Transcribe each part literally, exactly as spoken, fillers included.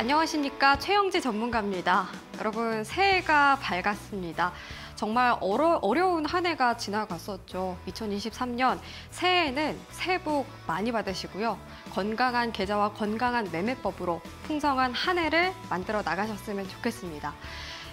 안녕하십니까, 최영지 전문가입니다. 여러분, 새해가 밝았습니다. 정말 어려, 어려운 한 해가 지나갔었죠. 이천이십삼 년 새해에는 새해 복 많이 받으시고요. 건강한 계좌와 건강한 매매법으로 풍성한 한 해를 만들어 나가셨으면 좋겠습니다.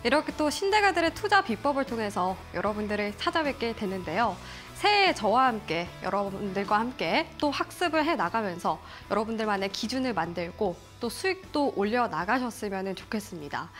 이렇게 또 신대가들의 투자 비법을 통해서 여러분들을 찾아뵙게 되는데요. 새해 저와 함께 여러분들과 함께 또 학습을 해나가면서 여러분들만의 기준을 만들고 또 수익도 올려나가셨으면 좋겠습니다.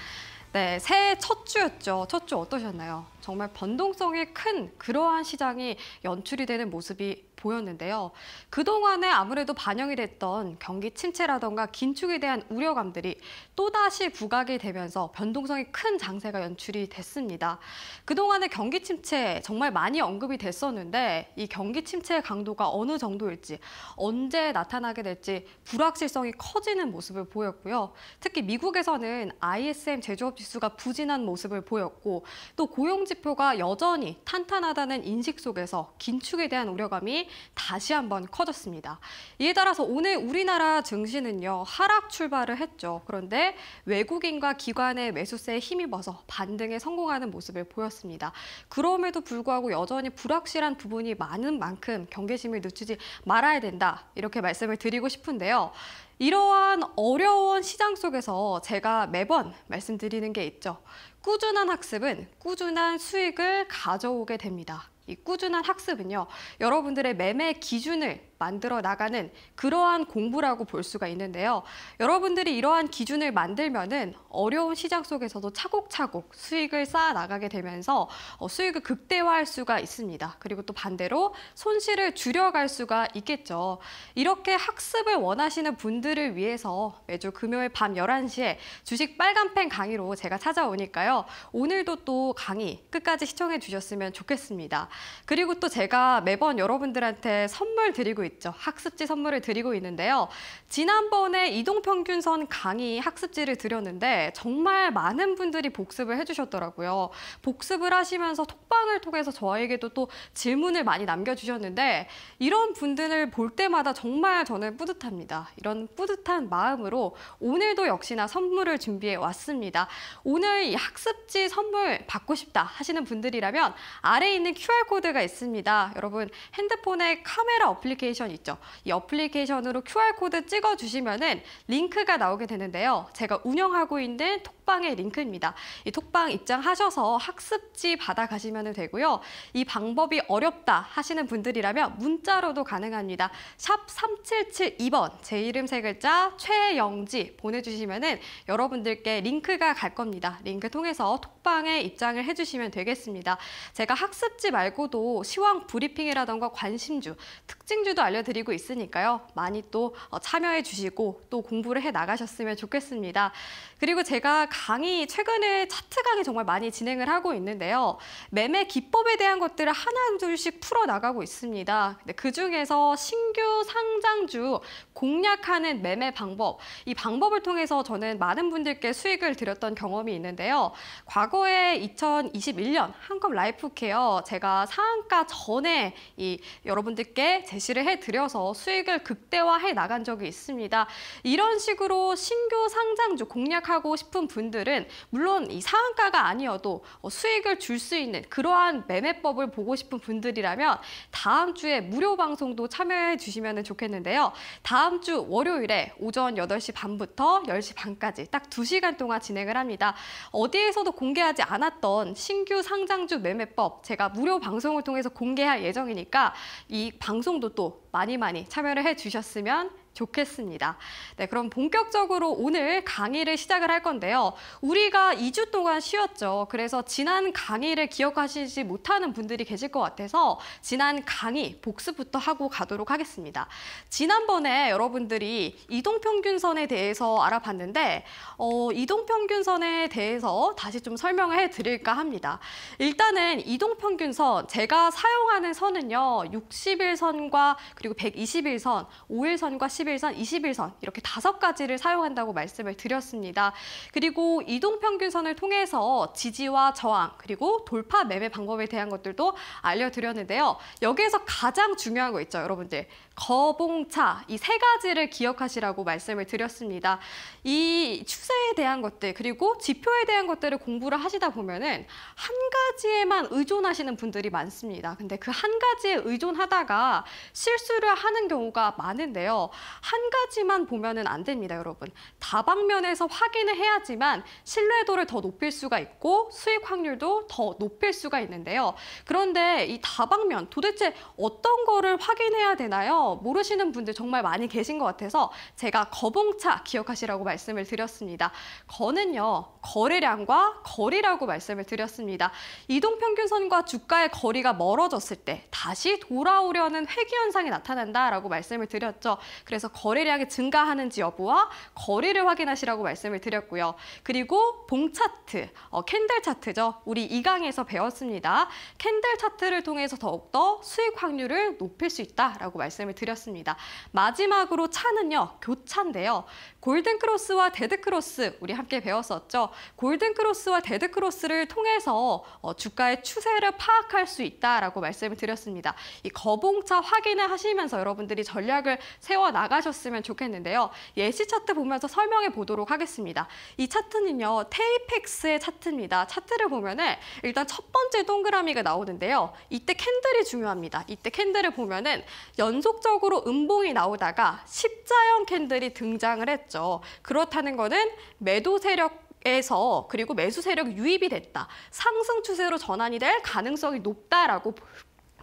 네, 새해 첫 주였죠. 첫 주 어떠셨나요? 정말 변동성이 큰 그러한 시장이 연출이 되는 모습이 보였는데요. 그동안에 아무래도 반영이 됐던 경기 침체라던가 긴축에 대한 우려감들이 또다시 부각이 되면서 변동성이 큰 장세가 연출이 됐습니다. 그동안에 경기 침체 정말 많이 언급이 됐었는데 이 경기 침체의 강도가 어느 정도일지 언제 나타나게 될지 불확실성이 커지는 모습을 보였고요. 특히 미국에서는 아이에스엠 제조업 지수가 부진한 모습을 보였고 또 고용지표가 여전히 탄탄하다는 인식 속에서 긴축에 대한 우려감이 다시 한번 커졌습니다. 이에 따라서 오늘 우리나라 증시는요, 하락 출발을 했죠. 그런데 외국인과 기관의 매수세에 힘입어서 반등에 성공하는 모습을 보였습니다. 그럼에도 불구하고 여전히 불확실한 부분이 많은 만큼 경계심을 늦추지 말아야 된다, 이렇게 말씀을 드리고 싶은데요. 이러한 어려운 시장 속에서 제가 매번 말씀드리는 게 있죠. 꾸준한 학습은 꾸준한 수익을 가져오게 됩니다. 이 꾸준한 학습은요, 여러분들의 매매 기준을 만들어 나가는 그러한 공부라고 볼 수가 있는데요. 여러분들이 이러한 기준을 만들면은 어려운 시장 속에서도 차곡차곡 수익을 쌓아 나가게 되면서 수익을 극대화할 수가 있습니다. 그리고 또 반대로 손실을 줄여갈 수가 있겠죠. 이렇게 학습을 원하시는 분들을 위해서 매주 금요일 밤 열한 시에 주식 빨간펜 강의로 제가 찾아오니까요. 오늘도 또 강의 끝까지 시청해 주셨으면 좋겠습니다. 그리고 또 제가 매번 여러분들한테 선물 드리고 있죠. 학습지 선물을 드리고 있는데요. 지난번에 이동평균선 강의 학습지를 드렸는데 정말 많은 분들이 복습을 해주셨더라고요. 복습을 하시면서 톡방을 통해서 저에게도 또 질문을 많이 남겨주셨는데 이런 분들을 볼 때마다 정말 저는 뿌듯합니다. 이런 뿌듯한 마음으로 오늘도 역시나 선물을 준비해 왔습니다. 오늘 이 학습지 선물 받고 싶다 하시는 분들이라면 아래에 있는 큐알 코드가 있습니다. 여러분, 핸드폰에 카메라 어플리케이션 있죠. 이 어플리케이션으로 큐알 코드 찍어주시면은 링크가 나오게 되는데요. 제가 운영하고 있는 톡방의 링크입니다. 이 톡방 입장하셔서 학습지 받아가시면 되고요. 이 방법이 어렵다 하시는 분들이라면 문자로도 가능합니다. 샵 삼칠칠이 번, 제 이름 세 글자 최영지 보내주시면은 여러분들께 링크가 갈 겁니다. 링크 통해서 톡방에 입장을 해주시면 되겠습니다. 제가 학습지 말고 말고도 시황 브리핑이라던가 관심주, 특징주도 알려드리고 있으니까요. 많이 또 참여해 주시고 또 공부를 해 나가셨으면 좋겠습니다. 그리고 제가 강의, 최근에 차트 강의 정말 많이 진행을 하고 있는데요. 매매 기법에 대한 것들을 하나 둘씩 풀어나가고 있습니다. 근데 그중에서 신규 상장주 공략하는 매매 방법, 이 방법을 통해서 저는 많은 분들께 수익을 드렸던 경험이 있는데요. 과거에 이천이십일 년 한컴 라이프케어 제가 상한가 전에 이 여러분들께 제시를 해드려서 수익을 극대화해 나간 적이 있습니다. 이런 식으로 신규 상장주 공략하고 싶은 분들은 물론 이 상한가가 아니어도 수익을 줄 수 있는 그러한 매매법을 보고 싶은 분들이라면 다음 주에 무료 방송도 참여해 주시면 좋겠는데요. 다음 주 월요일에 오전 여덟 시 반부터 열 시 반까지 딱 두 시간 동안 진행을 합니다. 어디에서도 공개하지 않았던 신규 상장주 매매법 제가 무료 방송을 방송을 통해서 공개할 예정이니까 이 방송도 또 많이 많이 참여를 해주셨으면 좋겠습니다. 네, 그럼 본격적으로 오늘 강의를 시작을 할 건데요. 우리가 이 주 동안 쉬었죠. 그래서 지난 강의를 기억하시지 못하는 분들이 계실 것 같아서 지난 강의 복습부터 하고 가도록 하겠습니다. 지난번에 여러분들이 이동평균선에 대해서 알아봤는데 어, 이동평균선에 대해서 다시 좀 설명을 해드릴까 합니다. 일단은 이동평균선, 제가 사용하는 선은요, 육십 일 선과 그리고 백이십 일 선, 오 일 선과 십 일 선, 이십 일 선 이렇게 다섯 가지를 사용한다고 말씀을 드렸습니다. 그리고 이동평균선을 통해서 지지와 저항 그리고 돌파 매매 방법에 대한 것들도 알려드렸는데요. 여기에서 가장 중요한 거 있죠, 여러분들. 거봉차, 이 세 가지를 기억하시라고 말씀을 드렸습니다. 이 추세에 대한 것들, 그리고 지표에 대한 것들을 공부를 하시다 보면은 한 가지에만 의존하시는 분들이 많습니다. 근데 그 한 가지에 의존하다가 실수를 하는 경우가 많은데요. 한 가지만 보면은 안 됩니다, 여러분. 다방면에서 확인을 해야지만 신뢰도를 더 높일 수가 있고 수익 확률도 더 높일 수가 있는데요. 그런데 이 다방면, 도대체 어떤 거를 확인해야 되나요? 모르시는 분들 정말 많이 계신 것 같아서 제가 거봉차 기억하시라고 말씀을 드렸습니다. 거는요, 거래량과 거리라고 말씀을 드렸습니다. 이동평균선과 주가의 거리가 멀어졌을 때 다시 돌아오려는 회귀 현상이 나타난다라고 말씀을 드렸죠. 그래서 거래량이 증가하는지 여부와 거리를 확인하시라고 말씀을 드렸고요. 그리고 봉차트, 어, 캔들 차트죠. 우리 이 강에서 배웠습니다. 캔들 차트를 통해서 더욱더 수익 확률을 높일 수 있다라고 말씀을 드렸습니다. 마지막으로 차는요, 교차인데요. 골든크로스와 데드크로스 우리 함께 배웠었죠. 골든크로스와 데드크로스를 통해서 주가의 추세를 파악할 수 있다라고 말씀을 드렸습니다. 이 거봉차 확인을 하시면서 여러분들이 전략을 세워나가셨으면 좋겠는데요. 예시 차트 보면서 설명해 보도록 하겠습니다. 이 차트는요, 테이펙스의 차트입니다. 차트를 보면은 일단 첫 번째 동그라미가 나오는데요. 이때 캔들이 중요합니다. 이때 캔들을 보면은 연속적으로 음봉이 나오다가 십자형 캔들이 등장을 했죠. 그렇다는 거는 매도 세력 에서 그리고 매수 세력 유입이 됐다. 상승 추세로 전환이 될 가능성이 높다라고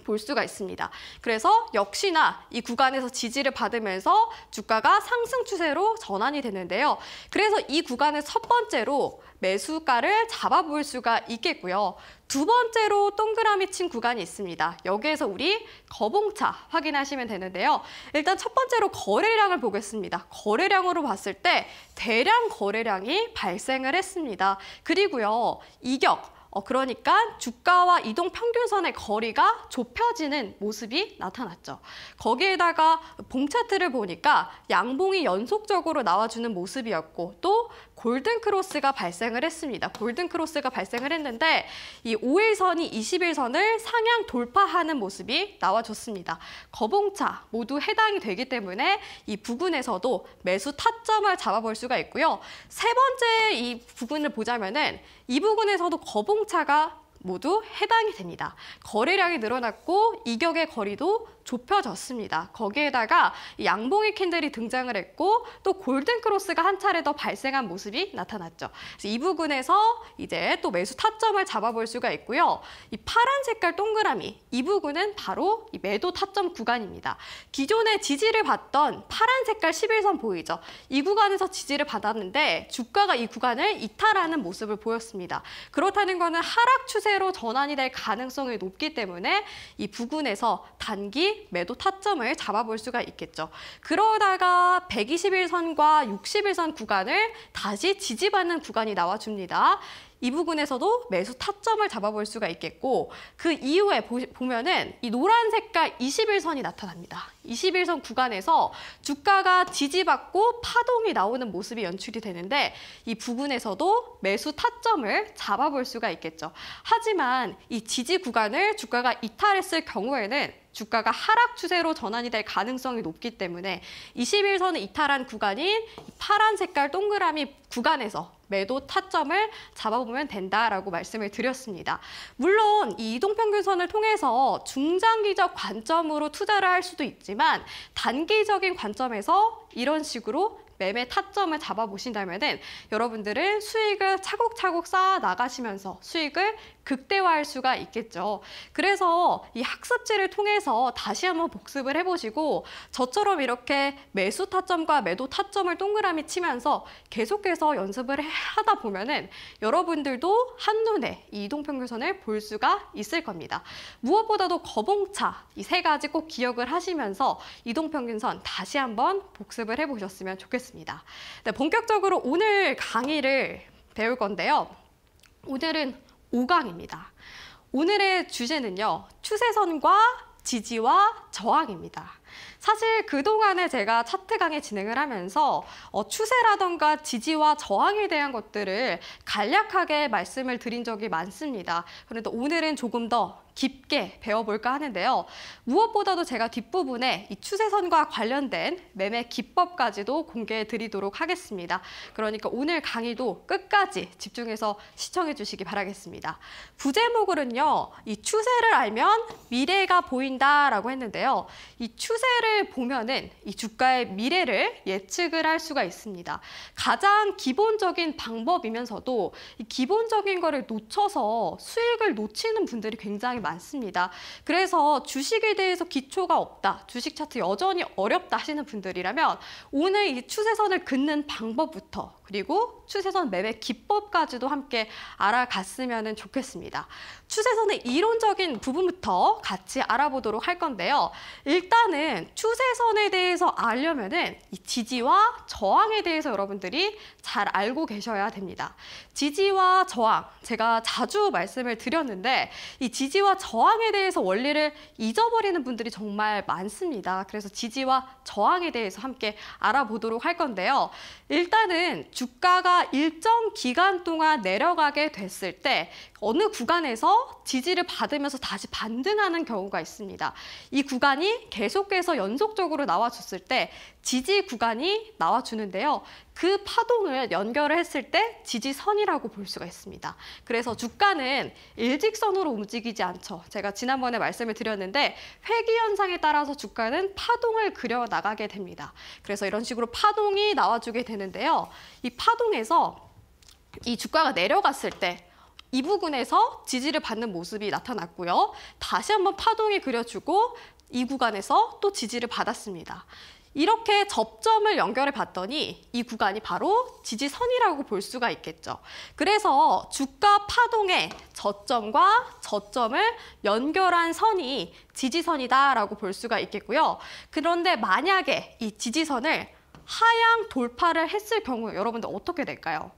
볼 수가 있습니다. 그래서 역시나 이 구간에서 지지를 받으면서 주가가 상승 추세로 전환이 되는데요. 그래서 이 구간의 첫 번째로 매수가를 잡아볼 수가 있겠고요. 두 번째로 동그라미 친 구간이 있습니다. 여기에서 우리 거봉차 확인하시면 되는데요. 일단 첫 번째로 거래량을 보겠습니다. 거래량으로 봤을 때 대량 거래량이 발생을 했습니다. 그리고요, 이격. 어, 그러니까 주가와 이동 평균선의 거리가 좁혀지는 모습이 나타났죠. 거기에다가 봉차트를 보니까 양봉이 연속적으로 나와주는 모습이었고 또 골든크로스가 발생을 했습니다. 골든크로스가 발생을 했는데 이 오일선이 이십일선을 상향 돌파하는 모습이 나와줬습니다. 거봉차 모두 해당이 되기 때문에 이 부분에서도 매수 타점을 잡아볼 수가 있고요. 세 번째 이 부분을 보자면은 이 부분에서도 거봉차가 모두 해당이 됩니다. 거래량이 늘어났고 이격의 거리도 좁혀졌습니다. 거기에다가 양봉의 캔들이 등장을 했고 또 골든크로스가 한 차례 더 발생한 모습이 나타났죠. 그래서 이 부분에서 이제 또 매수 타점을 잡아볼 수가 있고요. 이 파란 색깔 동그라미, 이 부분은 바로 이 매도 타점 구간입니다. 기존에 지지를 받던 파란 색깔 십일선 보이죠? 이 구간에서 지지를 받았는데 주가가 이 구간을 이탈하는 모습을 보였습니다. 그렇다는 거는 하락 추세로 전환이 될 가능성이 높기 때문에 이 부분에서 단기 매도 타점을 잡아볼 수가 있겠죠. 그러다가 백이십일선과 육십일선 구간을 다시 지지받는 구간이 나와줍니다. 이 부분에서도 매수 타점을 잡아볼 수가 있겠고 그 이후에 보면은 이 노란 색깔 이십일선이 나타납니다. 이십일선 구간에서 주가가 지지받고 파동이 나오는 모습이 연출이 되는데 이 부분에서도 매수 타점을 잡아볼 수가 있겠죠. 하지만 이 지지 구간을 주가가 이탈했을 경우에는 주가가 하락 추세로 전환이 될 가능성이 높기 때문에 이십일선을 이탈한 구간인 파란 색깔 동그라미 구간에서 매도 타점을 잡아보면 된다라고 말씀을 드렸습니다. 물론 이 이동평균선을 통해서 중장기적 관점으로 투자를 할 수도 있지만 단기적인 관점에서 이런 식으로 매매 타점을 잡아보신다면은 여러분들은 수익을 차곡차곡 쌓아 나가시면서 수익을 극대화할 수가 있겠죠. 그래서 이 학습지를 통해서 다시 한번 복습을 해보시고 저처럼 이렇게 매수 타점과 매도 타점을 동그라미 치면서 계속해서 연습을 하다 보면은 여러분들도 한눈에 이 이동평균선을 볼 수가 있을 겁니다. 무엇보다도 거봉차 이 세 가지 꼭 기억을 하시면서 이동평균선 다시 한번 복습을 해보셨으면 좋겠습니다. 네, 본격적으로 오늘 강의를 배울 건데요. 오늘은 오 강입니다. 오늘의 주제는요, 추세선과 지지와 저항입니다. 사실 그동안에 제가 차트 강의 진행을 하면서 어, 추세라던가 지지와 저항에 대한 것들을 간략하게 말씀을 드린 적이 많습니다. 그런데 오늘은 조금 더 깊게 배워볼까 하는데요. 무엇보다도 제가 뒷부분에 이 추세선과 관련된 매매 기법까지도 공개해드리도록 하겠습니다. 그러니까 오늘 강의도 끝까지 집중해서 시청해주시기 바라겠습니다. 부제목으로는요, 이 추세를 알면 미래가 보인다라고 했는데요. 이 추세를 보면은 이 주가의 미래를 예측을 할 수가 있습니다. 가장 기본적인 방법이면서도 이 기본적인 거를 놓쳐서 수익을 놓치는 분들이 굉장히 많습니다. 그래서 주식에 대해서 기초가 없다, 주식 차트 여전히 어렵다 하시는 분들이라면 오늘 이 추세선을 긋는 방법부터 그리고 추세선 매매 기법까지도 함께 알아갔으면 좋겠습니다. 추세선의 이론적인 부분부터 같이 알아보도록 할 건데요. 일단은 추세선에 대해서 알려면은 이 지지와 저항에 대해서 여러분들이 잘 알고 계셔야 됩니다. 지지와 저항, 제가 자주 말씀을 드렸는데 이 지지와 저항에 대해서 원리를 잊어버리는 분들이 정말 많습니다. 그래서 지지와 저항에 대해서 함께 알아보도록 할 건데요. 일단은 주가가 일정 기간 동안 내려가게 됐을 때 어느 구간에서 지지를 받으면서 다시 반등하는 경우가 있습니다. 이 구간이 계속해서 연속적으로 나와줬을 때 지지 구간이 나와주는데요. 그 파동을 연결을 했을 때 지지선이라고 볼 수가 있습니다. 그래서 주가는 일직선으로 움직이지 않죠. 제가 지난번에 말씀을 드렸는데 회귀 현상에 따라서 주가는 파동을 그려 나가게 됩니다. 그래서 이런 식으로 파동이 나와주게 되는데요. 이 파동에서 이 주가가 내려갔을 때 이 부분에서 지지를 받는 모습이 나타났고요. 다시 한번 파동이 그려주고 이 구간에서 또 지지를 받았습니다. 이렇게 접점을 연결해 봤더니 이 구간이 바로 지지선이라고 볼 수가 있겠죠. 그래서 주가 파동의 저점과 저점을 연결한 선이 지지선이다라고 볼 수가 있겠고요. 그런데 만약에 이 지지선을 하향 돌파를 했을 경우 여러분들 어떻게 될까요?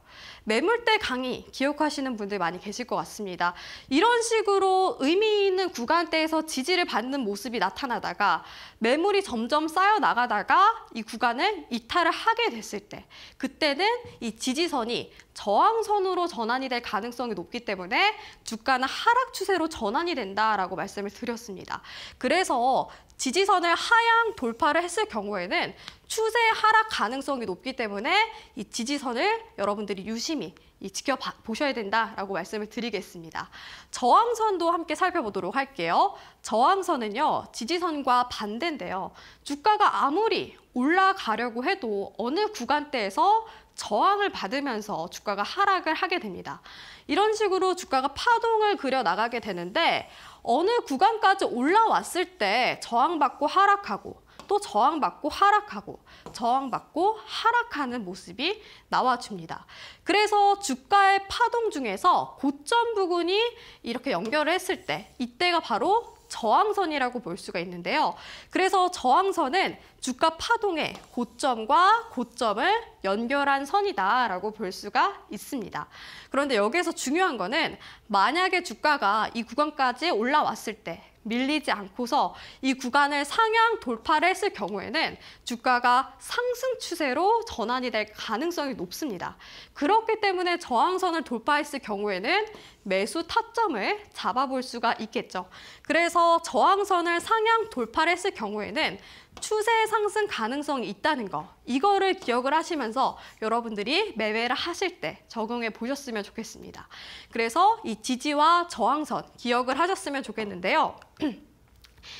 매물대 강의 기억하시는 분들 많이 계실 것 같습니다. 이런 식으로 의미 있는 구간대에서 지지를 받는 모습이 나타나다가 매물이 점점 쌓여 나가다가 이 구간을 이탈을 하게 됐을 때 그때는 이 지지선이 저항선으로 전환이 될 가능성이 높기 때문에 주가는 하락 추세로 전환이 된다라고 말씀을 드렸습니다. 그래서 지지선을 하향 돌파를 했을 경우에는 추세 하락 가능성이 높기 때문에 이 지지선을 여러분들이 유심히 이 지켜보셔야 된다라고 말씀을 드리겠습니다. 저항선도 함께 살펴보도록 할게요. 저항선은요, 지지선과 반대인데요. 주가가 아무리 올라가려고 해도 어느 구간대에서 저항을 받으면서 주가가 하락을 하게 됩니다. 이런 식으로 주가가 파동을 그려 나가게 되는데 어느 구간까지 올라왔을 때 저항받고 하락하고 또 저항받고 하락하고 저항받고 하락하는 모습이 나와줍니다. 그래서 주가의 파동 중에서 고점 부근이 이렇게 연결을 했을 때 이때가 바로 저항선이라고 볼 수가 있는데요. 그래서 저항선은 주가 파동의 고점과 고점을 연결한 선이다라고 볼 수가 있습니다. 그런데 여기에서 중요한 거는 만약에 주가가 이 구간까지 올라왔을 때 밀리지 않고서 이 구간을 상향 돌파를 했을 경우에는 주가가 상승 추세로 전환이 될 가능성이 높습니다. 그렇기 때문에 저항선을 돌파했을 경우에는 매수 타점을 잡아볼 수가 있겠죠. 그래서 저항선을 상향 돌파를 했을 경우에는 추세 상승 가능성이 있다는 거, 이거를 기억을 하시면서 여러분들이 매매를 하실 때 적용해 보셨으면 좋겠습니다. 그래서 이 지지와 저항선 기억을 하셨으면 좋겠는데요.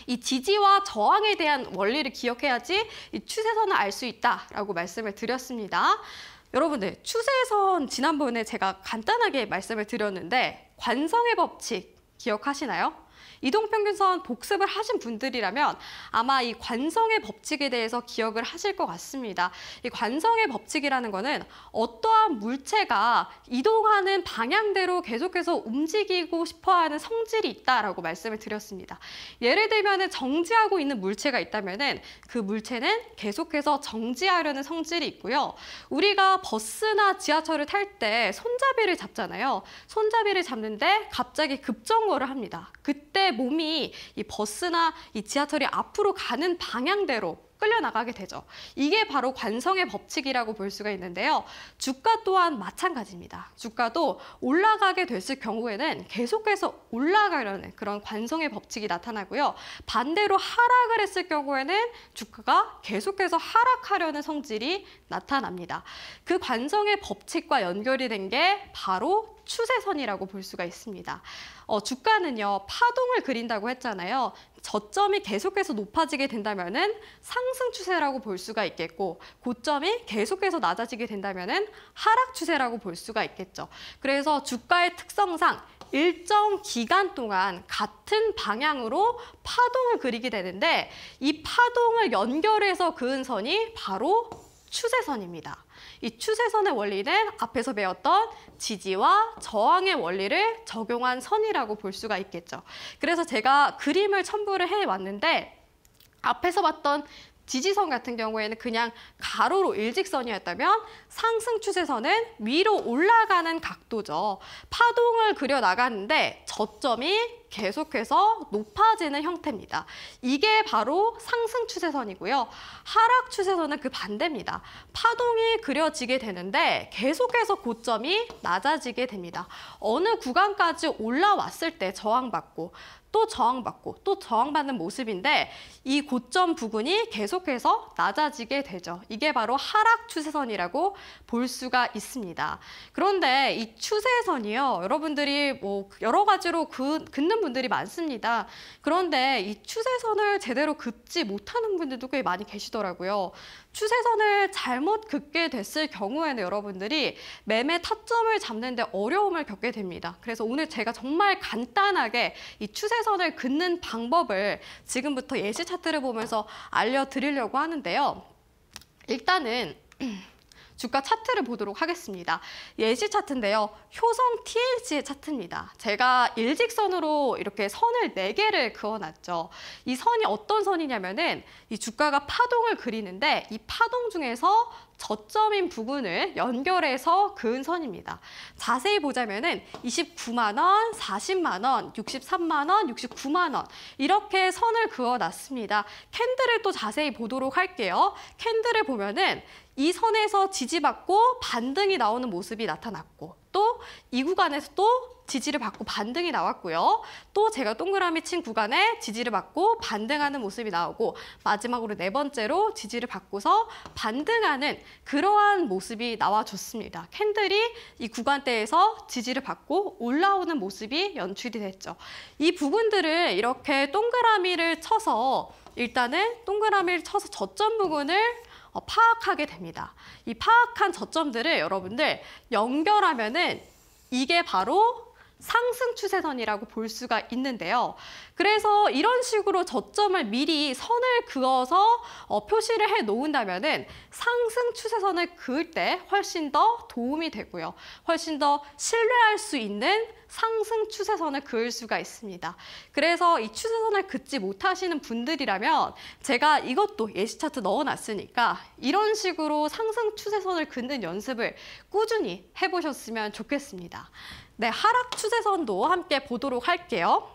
이 지지와 저항에 대한 원리를 기억해야지 이 추세선을 알 수 있다라고 말씀을 드렸습니다. 여러분들, 추세선 지난번에 제가 간단하게 말씀을 드렸는데 관성의 법칙 기억하시나요? 이동평균선 복습을 하신 분들이라면 아마 이 관성의 법칙에 대해서 기억을 하실 것 같습니다. 이 관성의 법칙이라는 거는 어떠한 물체가 이동하는 방향대로 계속해서 움직이고 싶어하는 성질이 있다라고 말씀을 드렸습니다. 예를 들면 정지하고 있는 물체가 있다면 그 물체는 계속해서 정지하려는 성질이 있고요. 우리가 버스나 지하철을 탈 때 손잡이를 잡잖아요. 손잡이를 잡는데 갑자기 급정거를 합니다. 그때 몸이 이 버스나 이 지하철이 앞으로 가는 방향대로 끌려나가게 되죠. 이게 바로 관성의 법칙이라고 볼 수가 있는데요. 주가 또한 마찬가지입니다. 주가도 올라가게 됐을 경우에는 계속해서 올라가려는 그런 관성의 법칙이 나타나고요. 반대로 하락을 했을 경우에는 주가가 계속해서 하락하려는 성질이 나타납니다. 그 관성의 법칙과 연결이 된 게 바로 추세선이라고 볼 수가 있습니다. 어, 주가는요, 파동을 그린다고 했잖아요. 저점이 계속해서 높아지게 된다면은 상승 추세라고 볼 수가 있겠고, 고점이 계속해서 낮아지게 된다면은 하락 추세라고 볼 수가 있겠죠. 그래서 주가의 특성상 일정 기간 동안 같은 방향으로 파동을 그리게 되는데, 이 파동을 연결해서 그은 선이 바로 추세선입니다. 이 추세선의 원리는 앞에서 배웠던 지지와 저항의 원리를 적용한 선이라고 볼 수가 있겠죠. 그래서 제가 그림을 첨부를 해왔는데, 앞에서 봤던 지지선 같은 경우에는 그냥 가로로 일직선이었다면 상승 추세선은 위로 올라가는 각도죠. 파동을 그려나가는데 저점이 계속해서 높아지는 형태입니다. 이게 바로 상승 추세선이고요. 하락 추세선은 그 반대입니다. 파동이 그려지게 되는데 계속해서 고점이 낮아지게 됩니다. 어느 구간까지 올라왔을 때 저항받고 또 저항받고 또 저항받는 모습인데, 이 고점 부근이 계속해서 낮아지게 되죠. 이게 바로 하락 추세선이라고 볼 수가 있습니다. 그런데 이 추세선이요, 여러분들이 뭐 여러 가지로 그, 긋는 분들이 많습니다. 그런데 이 추세선을 제대로 긋지 못하는 분들도 꽤 많이 계시더라고요. 추세선을 잘못 긋게 됐을 경우에는 여러분들이 매매 타점을 잡는 데 어려움을 겪게 됩니다. 그래서 오늘 제가 정말 간단하게 이 추세선 선을 긋는 방법을 지금부터 예시 차트를 보면서 알려드리려고 하는데요. 일단은 주가 차트를 보도록 하겠습니다. 예시 차트인데요. 효성 티엘씨의 차트입니다. 제가 일직선으로 이렇게 선을 네 개를 그어놨죠. 이 선이 어떤 선이냐면은 이 주가가 파동을 그리는데 이 파동 중에서 저점인 부분을 연결해서 그은 선입니다. 자세히 보자면은 이십구만 원, 사십만 원, 육십삼만 원, 육십구만 원 이렇게 선을 그어놨습니다. 캔들을 또 자세히 보도록 할게요. 캔들을 보면은 이 선에서 지지받고 반등이 나오는 모습이 나타났고, 또 이 구간에서 또 지지를 받고 반등이 나왔고요. 또 제가 동그라미 친 구간에 지지를 받고 반등하는 모습이 나오고, 마지막으로 네 번째로 지지를 받고서 반등하는 그러한 모습이 나와줬습니다. 캔들이 이 구간대에서 지지를 받고 올라오는 모습이 연출이 됐죠. 이 부분들을 이렇게 동그라미를 쳐서, 일단은 동그라미를 쳐서 저점 부분을 파악하게 됩니다. 이 파악한 저점들을 여러분들 연결하면은 이게 바로 상승 추세선이라고 볼 수가 있는데요. 그래서 이런 식으로 저점을 미리 선을 그어서 어, 표시를 해 놓은다면은 상승 추세선을 그을 때 훨씬 더 도움이 되고요. 훨씬 더 신뢰할 수 있는 상승 추세선을 그을 수가 있습니다. 그래서 이 추세선을 긋지 못하시는 분들이라면 제가 이것도 예시 차트 넣어놨으니까 이런 식으로 상승 추세선을 긋는 연습을 꾸준히 해보셨으면 좋겠습니다. 네, 하락 추세선도 함께 보도록 할게요.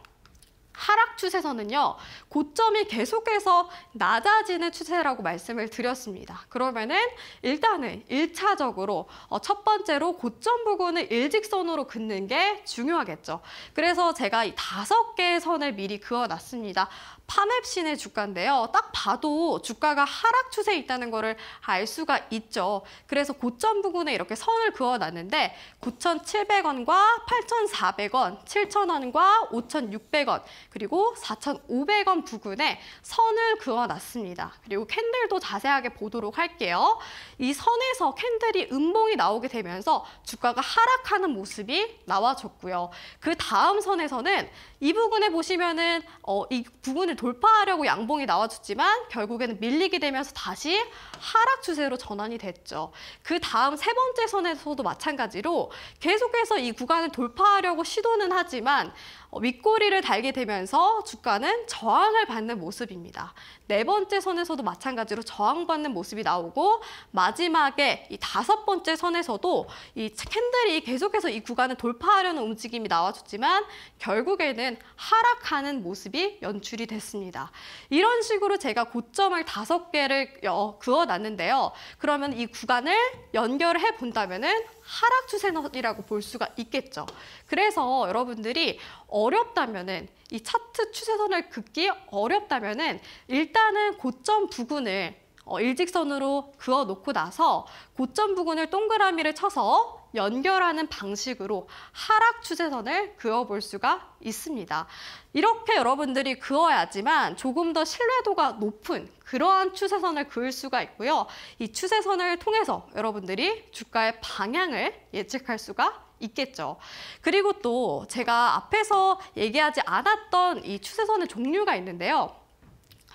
하락 추세선은요, 고점이 계속해서 낮아지는 추세라고 말씀을 드렸습니다. 그러면은 일단은 일 차적으로 첫 번째로 고점 부근을 일직선으로 긋는 게 중요하겠죠. 그래서 제가 이 다섯 개의 선을 미리 그어놨습니다. 파맵신의 주가인데요. 딱 봐도 주가가 하락 추세에 있다는 거를 알 수가 있죠. 그래서 고점 부근에 이렇게 선을 그어놨는데 구천칠백 원과 팔천사백 원, 칠천 원과 오천육백 원, 그리고 사천오백 원 부근에 선을 그어놨습니다. 그리고 캔들도 자세하게 보도록 할게요. 이 선에서 캔들이 음봉이 나오게 되면서 주가가 하락하는 모습이 나와줬고요. 그 다음 선에서는 이 부근에 보시면은 어, 이 부분을 돌파하려고 양봉이 나와줬지만 결국에는 밀리게 되면서 다시 하락 추세로 전환이 됐죠. 그 다음 세 번째 선에서도 마찬가지로 계속해서 이 구간을 돌파하려고 시도는 하지만 윗꼬리를 달게 되면서 주가는 저항을 받는 모습입니다. 네 번째 선에서도 마찬가지로 저항받는 모습이 나오고 마지막에 이 다섯 번째 선에서도 이 캔들이 계속해서 이 구간을 돌파하려는 움직임이 나와줬지만 결국에는 하락하는 모습이 연출이 됐습니다. 이런 식으로 제가 고점을 다섯 개를 그어놨는데요. 그러면 이 구간을 연결해 본다면은 하락 추세선이라고 볼 수가 있겠죠. 그래서 여러분들이 어렵다면은 이 차트 추세선을 긋기 어렵다면은 일단은 고점 부근을 어, 일직선으로 그어놓고 나서 고점 부근을 동그라미를 쳐서 연결하는 방식으로 하락 추세선을 그어볼 수가 있습니다. 이렇게 여러분들이 그어야지만 조금 더 신뢰도가 높은 그러한 추세선을 그을 수가 있고요. 이 추세선을 통해서 여러분들이 주가의 방향을 예측할 수가 있겠죠. 그리고 또 제가 앞에서 얘기하지 않았던 이 추세선의 종류가 있는데요.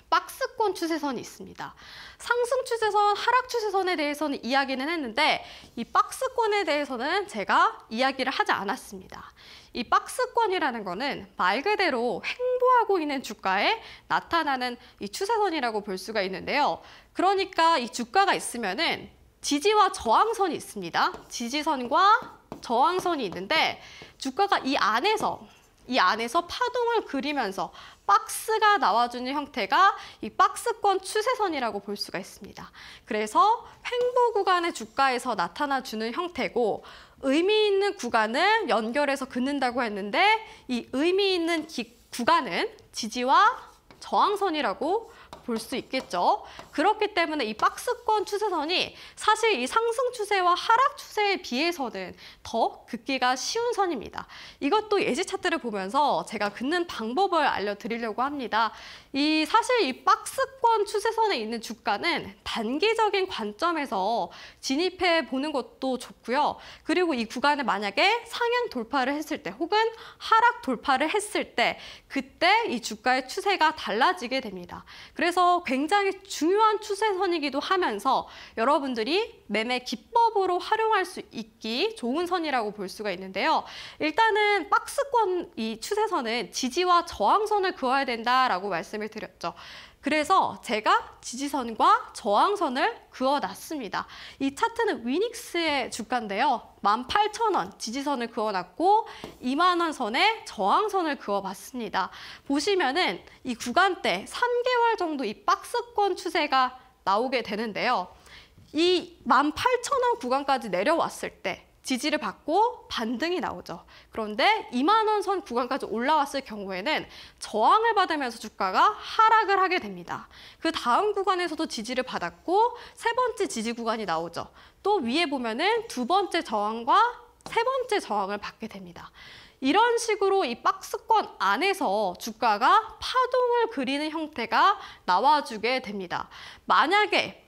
박스권 추세선이 있습니다. 상승 추세선, 하락 추세선에 대해서는 이야기는 했는데 이 박스권에 대해서는 제가 이야기를 하지 않았습니다. 이 박스권이라는 거는 말 그대로 횡보하고 있는 주가에 나타나는 이 추세선이라고 볼 수가 있는데요. 그러니까 이 주가가 있으면은 지지와 저항선이 있습니다. 지지선과 저항선이 있는데 주가가 이 안에서 이 안에서 파동을 그리면서 박스가 나와주는 형태가 이 박스권 추세선이라고 볼 수가 있습니다. 그래서 횡보 구간의 주가에서 나타나주는 형태고 의미 있는 구간을 연결해서 긋는다고 했는데 이 의미 있는 기, 구간은 지지와 저항선이라고 볼 수 있겠죠. 그렇기 때문에 이 박스권 추세선이 사실 이 상승 추세와 하락 추세에 비해서는 더 긋기가 쉬운 선입니다. 이것도 예시 차트를 보면서 제가 긋는 방법을 알려드리려고 합니다. 이 사실 이 박스권 추세선에 있는 주가는 단기적인 관점에서 진입해 보는 것도 좋고요. 그리고 이 구간에 만약에 상향 돌파를 했을 때 혹은 하락 돌파를 했을 때 그때 이 주가의 추세가 달라지게 됩니다. 그래서 굉장히 중요한 추세선이기도 하면서 여러분들이 매매 기법으로 활용할 수 있기 좋은 선이라고 볼 수가 있는데요. 일단은 박스권 이 추세선은 지지와 저항선을 그어야 된다라고 말씀을 드렸죠. 그래서 제가 지지선과 저항선을 그어놨습니다. 이 차트는 위닉스의 주가인데요. 만 팔천 원 지지선을 그어놨고 이만 원 선에 저항선을 그어봤습니다. 보시면은 이 구간대 삼 개월 정도 이 박스권 추세가 나오게 되는데요. 이 만 팔천 원 구간까지 내려왔을 때 지지를 받고 반등이 나오죠. 그런데 이만 원 선 구간까지 올라왔을 경우에는 저항을 받으면서 주가가 하락을 하게 됩니다. 그 다음 구간에서도 지지를 받았고 세 번째 지지 구간이 나오죠. 또 위에 보면은 두 번째 저항과 세 번째 저항을 받게 됩니다. 이런 식으로 이 박스권 안에서 주가가 파동을 그리는 형태가 나와주게 됩니다. 만약에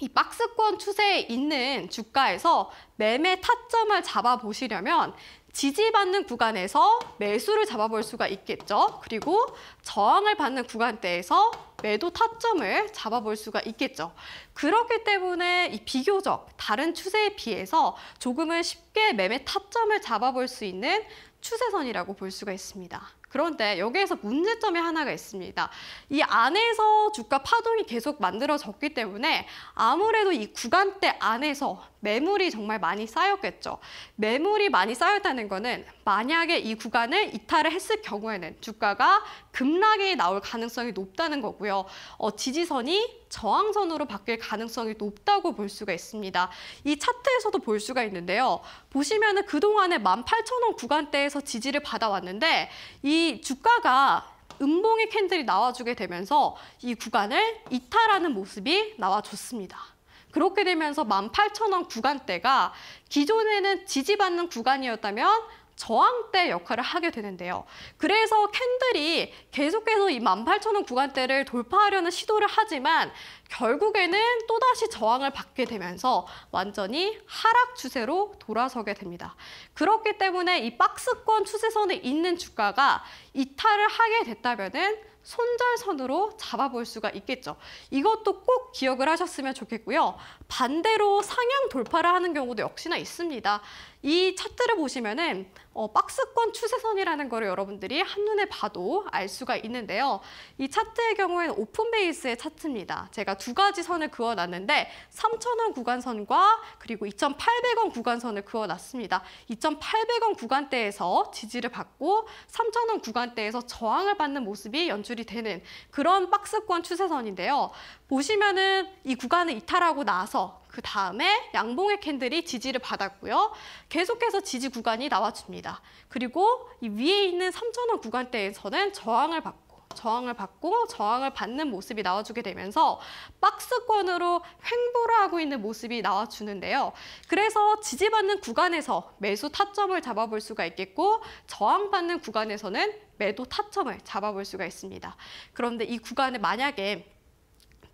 이 박스권 추세에 있는 주가에서 매매 타점을 잡아보시려면 지지받는 구간에서 매수를 잡아볼 수가 있겠죠. 그리고 저항을 받는 구간대에서 매도 타점을 잡아볼 수가 있겠죠. 그렇기 때문에 이 비교적 다른 추세에 비해서 조금은 쉽게 매매 타점을 잡아볼 수 있는 추세선이라고 볼 수가 있습니다. 그런데 여기에서 문제점이 하나가 있습니다. 이 안에서 주가 파동이 계속 만들어졌기 때문에 아무래도 이 구간대 안에서 매물이 정말 많이 쌓였겠죠. 매물이 많이 쌓였다는 거는 만약에 이 구간을 이탈을 했을 경우에는 주가가 급락이 나올 가능성이 높다는 거고요. 어, 지지선이 저항선으로 바뀔 가능성이 높다고 볼 수가 있습니다. 이 차트에서도 볼 수가 있는데요. 보시면은 그동안에 만 팔천 원 구간대에서 지지를 받아왔는데 이 주가가 음봉의 캔들이 나와주게 되면서 이 구간을 이탈하는 모습이 나와줬습니다. 그렇게 되면서 만 팔천 원 구간대가 기존에는 지지받는 구간이었다면 저항대 역할을 하게 되는데요. 그래서 캔들이 계속해서 이 만 팔천 원 구간대를 돌파하려는 시도를 하지만 결국에는 또다시 저항을 받게 되면서 완전히 하락 추세로 돌아서게 됩니다. 그렇기 때문에 이 박스권 추세선에 있는 주가가 이탈을 하게 됐다면은 손절선으로 잡아볼 수가 있겠죠. 이것도 꼭 기억을 하셨으면 좋겠고요. 반대로 상향 돌파를 하는 경우도 역시나 있습니다. 이 차트를 보시면은 어, 박스권 추세선이라는 거를 여러분들이 한눈에 봐도 알 수가 있는데요. 이 차트의 경우에는 오픈 베이스의 차트입니다. 제가 두 가지 선을 그어놨는데 삼천 원 구간선과 그리고 이천팔백 원 구간선을 그어놨습니다. 이천팔백 원 구간대에서 지지를 받고 삼천 원 구간대에서 저항을 받는 모습이 연출이 되는 그런 박스권 추세선인데요. 보시면은 이 구간을 이탈하고 나서 그 다음에 양봉의 캔들이 지지를 받았고요. 계속해서 지지 구간이 나와줍니다. 그리고 이 위에 있는 삼천 원 구간대에서는 저항을 받고 저항을 받고 저항을 받는 모습이 나와주게 되면서 박스권으로 횡보를 하고 있는 모습이 나와주는데요. 그래서 지지받는 구간에서 매수 타점을 잡아볼 수가 있겠고 저항받는 구간에서는 매도 타점을 잡아볼 수가 있습니다. 그런데 이 구간에 만약에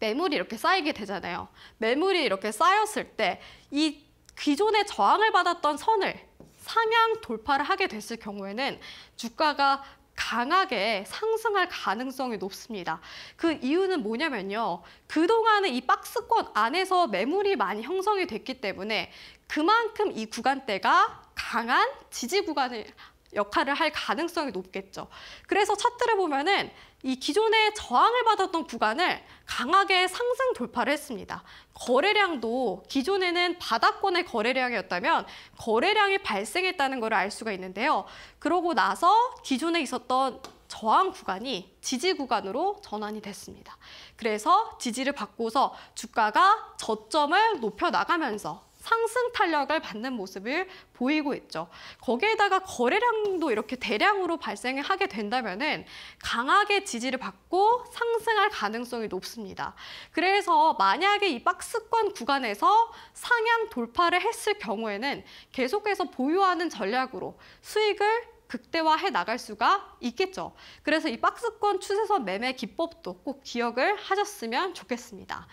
매물이 이렇게 쌓이게 되잖아요. 매물이 이렇게 쌓였을 때 이 기존에 저항을 받았던 선을 상향 돌파를 하게 됐을 경우에는 주가가 강하게 상승할 가능성이 높습니다. 그 이유는 뭐냐면요. 그동안에 이 박스권 안에서 매물이 많이 형성이 됐기 때문에 그만큼 이 구간대가 강한 지지 구간을 역할을 할 가능성이 높겠죠. 그래서 차트를 보면은 이 기존에 저항을 받았던 구간을 강하게 상승 돌파를 했습니다. 거래량도 기존에는 바닥권의 거래량이었다면 거래량이 발생했다는 걸 알 수가 있는데요. 그러고 나서 기존에 있었던 저항 구간이 지지 구간으로 전환이 됐습니다. 그래서 지지를 받고서 주가가 저점을 높여 나가면서 상승 탄력을 받는 모습을 보이고 있죠. 거기에다가 거래량도 이렇게 대량으로 발생하게 된다면은 강하게 지지를 받고 상승할 가능성이 높습니다. 그래서 만약에 이 박스권 구간에서 상향 돌파를 했을 경우에는 계속해서 보유하는 전략으로 수익을 극대화해 나갈 수가 있겠죠. 그래서 이 박스권 추세선 매매 기법도 꼭 기억을 하셨으면 좋겠습니다.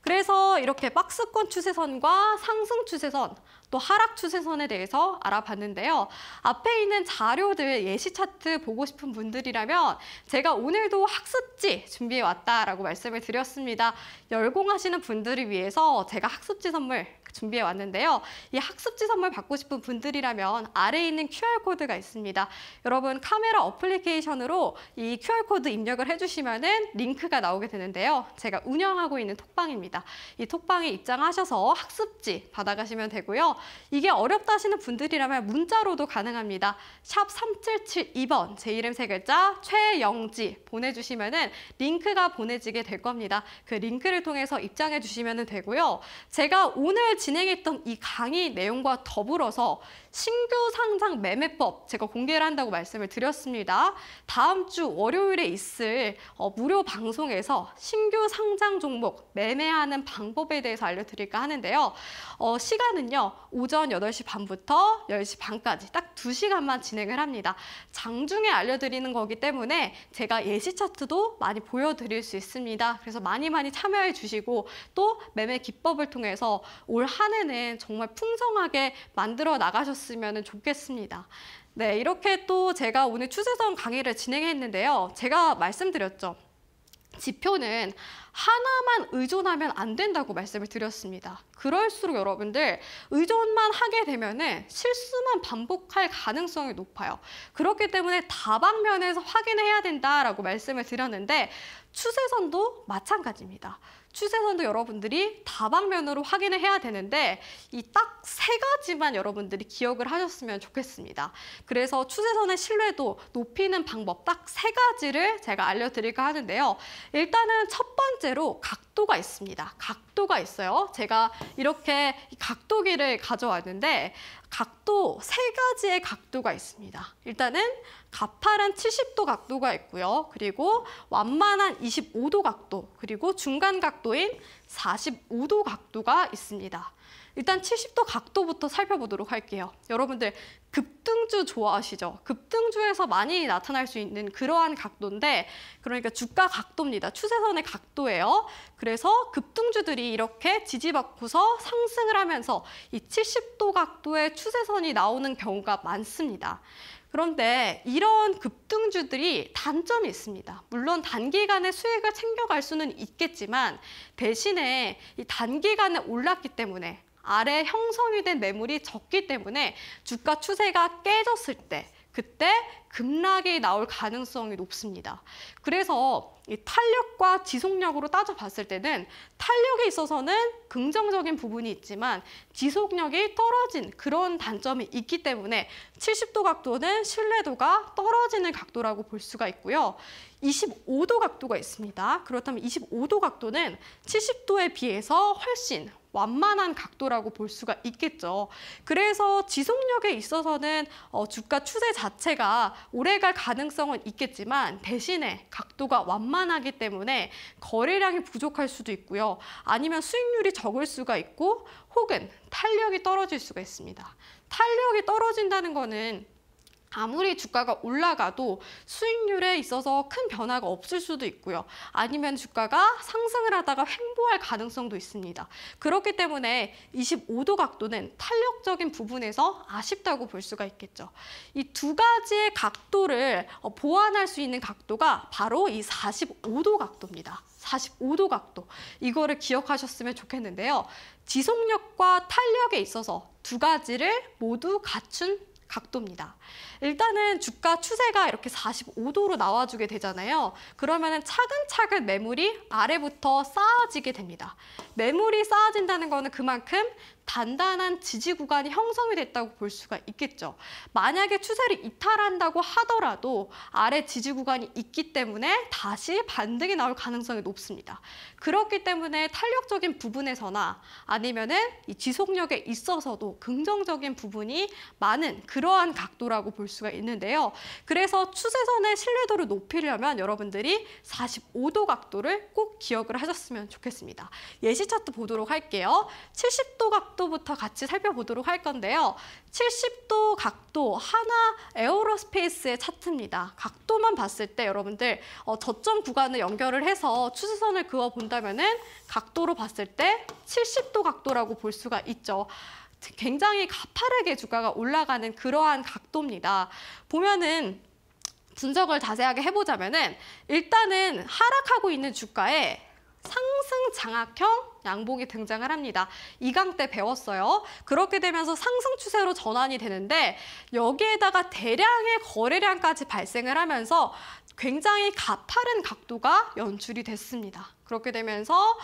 그래서 이렇게 박스권 추세선과 상승 추세선, 또 하락 추세선에 대해서 알아봤는데요. 앞에 있는 자료들 예시 차트 보고 싶은 분들이라면 제가 오늘도 학습지 준비해왔다라고 말씀을 드렸습니다. 열공하시는 분들을 위해서 제가 학습지 선물 준비해 왔는데요. 이 학습지 선물 받고 싶은 분들이라면 아래에 있는 큐알 코드가 있습니다. 여러분 카메라 어플리케이션으로 이 큐알 코드 입력을 해주시면은 링크가 나오게 되는데요. 제가 운영하고 있는 톡방입니다. 이 톡방에 입장하셔서 학습지 받아가시면 되고요. 이게 어렵다 하시는 분들이라면 문자로도 가능합니다. 샵 삼칠칠이 번 제 이름 세 글자 최영지 보내주시면은 링크가 보내지게 될 겁니다. 그 링크를 통해서 입장해 주시면 되고요. 제가 오늘 진행했던 이 강의 내용과 더불어서 신규 상장 매매법 제가 공개를 한다고 말씀을 드렸습니다. 다음 주 월요일에 있을 어, 무료 방송에서 신규 상장 종목 매매하는 방법에 대해서 알려드릴까 하는데요. 어, 시간은요. 오전 여덟 시 반부터 열 시 반까지 딱 두 시간만 진행을 합니다. 장중에 알려드리는 거기 때문에 제가 예시 차트도 많이 보여드릴 수 있습니다. 그래서 많이 많이 참여해 주시고 또 매매 기법을 통해서 올 한 해는 정말 풍성하게 만들어 나가셨으면 좋겠습니다. 네, 이렇게 또 제가 오늘 추세선 강의를 진행했는데요. 제가 말씀드렸죠. 지표는 하나만 의존하면 안 된다고 말씀을 드렸습니다. 그럴수록 여러분들 의존만 하게 되면은 실수만 반복할 가능성이 높아요. 그렇기 때문에 다방면에서 확인해야 된다라고 말씀을 드렸는데 추세선도 마찬가지입니다. 추세선도 여러분들이 다방면으로 확인을 해야 되는데 이 딱 세 가지만 여러분들이 기억을 하셨으면 좋겠습니다. 그래서 추세선의 신뢰도 높이는 방법 딱 세 가지를 제가 알려드릴까 하는데요. 일단은 첫 번째로 각도가 있습니다. 각도가 있어요. 제가 이렇게 각도기를 가져왔는데 각도 세 가지의 각도가 있습니다. 일단은 가파른 칠십 도 각도가 있고요. 그리고 완만한 이십오 도 각도, 그리고 중간 각도인 사십오 도 각도가 있습니다. 일단 칠십 도 각도부터 살펴보도록 할게요. 여러분들 급등주 좋아하시죠? 급등주에서 많이 나타날 수 있는 그러한 각도인데 그러니까 주가 각도입니다. 추세선의 각도예요. 그래서 급등주들이 이렇게 지지받고서 상승을 하면서 이 칠십 도 각도의 추세선이 나오는 경우가 많습니다. 그런데 이런 급등주들이 단점이 있습니다. 물론 단기간에 수익을 챙겨갈 수는 있겠지만 대신에 이 단기간에 올랐기 때문에 아래 형성이 된 매물이 적기 때문에 주가 추세가 깨졌을 때 그때 급락이 나올 가능성이 높습니다. 그래서 이 탄력과 지속력으로 따져봤을 때는 탄력에 있어서는 긍정적인 부분이 있지만 지속력이 떨어진 그런 단점이 있기 때문에 칠십 도 각도는 신뢰도가 떨어지는 각도라고 볼 수가 있고요. 이십오 도 각도가 있습니다. 그렇다면 이십오 도 각도는 칠십 도에 비해서 훨씬 완만한 각도라고 볼 수가 있겠죠. 그래서 지속력에 있어서는 주가 추세 자체가 오래갈 가능성은 있겠지만 대신에 각도가 완만하기 때문에 거래량이 부족할 수도 있고요. 아니면 수익률이 적을 수가 있고 혹은 탄력이 떨어질 수가 있습니다. 탄력이 떨어진다는 거는 아무리 주가가 올라가도 수익률에 있어서 큰 변화가 없을 수도 있고요. 아니면 주가가 상승을 하다가 횡보할 가능성도 있습니다. 그렇기 때문에 이십오 도 각도는 탄력적인 부분에서 아쉽다고 볼 수가 있겠죠. 이 두 가지의 각도를 보완할 수 있는 각도가 바로 이 사십오 도 각도입니다. 사십오 도 각도. 이거를 기억하셨으면 좋겠는데요. 지속력과 탄력에 있어서 두 가지를 모두 갖춘 각도입니다. 일단은 주가 추세가 이렇게 사십오 도로 나와주게 되잖아요. 그러면은 차근차근 매물이 아래부터 쌓아지게 됩니다. 매물이 쌓아진다는 거는 그만큼 단단한 지지 구간이 형성이 됐다고 볼 수가 있겠죠. 만약에 추세를 이탈한다고 하더라도 아래 지지 구간이 있기 때문에 다시 반등이 나올 가능성이 높습니다. 그렇기 때문에 탄력적인 부분에서나 아니면은 이 지속력에 있어서도 긍정적인 부분이 많은 그러한 각도라고 볼 수가 있는데요. 그래서 추세선의 신뢰도를 높이려면 여러분들이 사십오 도 각도를 꼭 기억을 하셨으면 좋겠습니다. 예시 차트 보도록 할게요. 칠십 도 각도 부터 같이 살펴보도록 할 건데요. 칠십 도 각도 하나 에어로스페이스의 차트입니다. 각도만 봤을 때 여러분들 어, 저점 구간을 연결을 해서 추세선을 그어본다면은 각도로 봤을 때 칠십 도 각도라고 볼 수가 있죠. 굉장히 가파르게 주가가 올라가는 그러한 각도입니다. 보면은 분석을 자세하게 해보자면은 일단은 하락하고 있는 주가에 상승 장악형 양봉이 등장을 합니다. 이 강 때 배웠어요. 그렇게 되면서 상승 추세로 전환이 되는데 여기에다가 대량의 거래량까지 발생을 하면서 굉장히 가파른 각도가 연출이 됐습니다. 그렇게 되면서